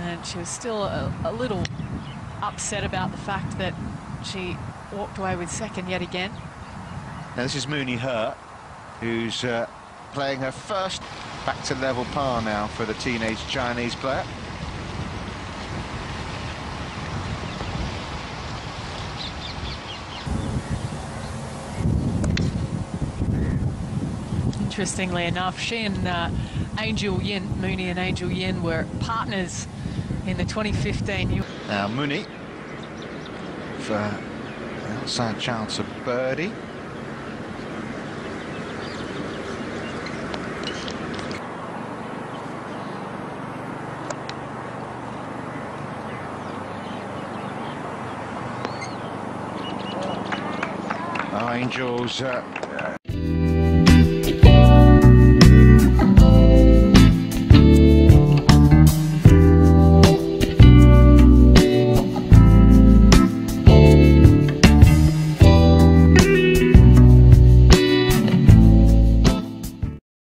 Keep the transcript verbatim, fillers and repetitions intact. And she was still a, a little upset about the fact that she walked away with second yet again. Now this is Mooney Hur, who's uh, playing her first back to level par now for the teenage Chinese player. Interestingly enough, she and uh, Angel Yin, Mooney and Angel Yin, were partners in the twenty fifteen. Now Mooney, for an outside chance of birdie. Oh, Angel's uh,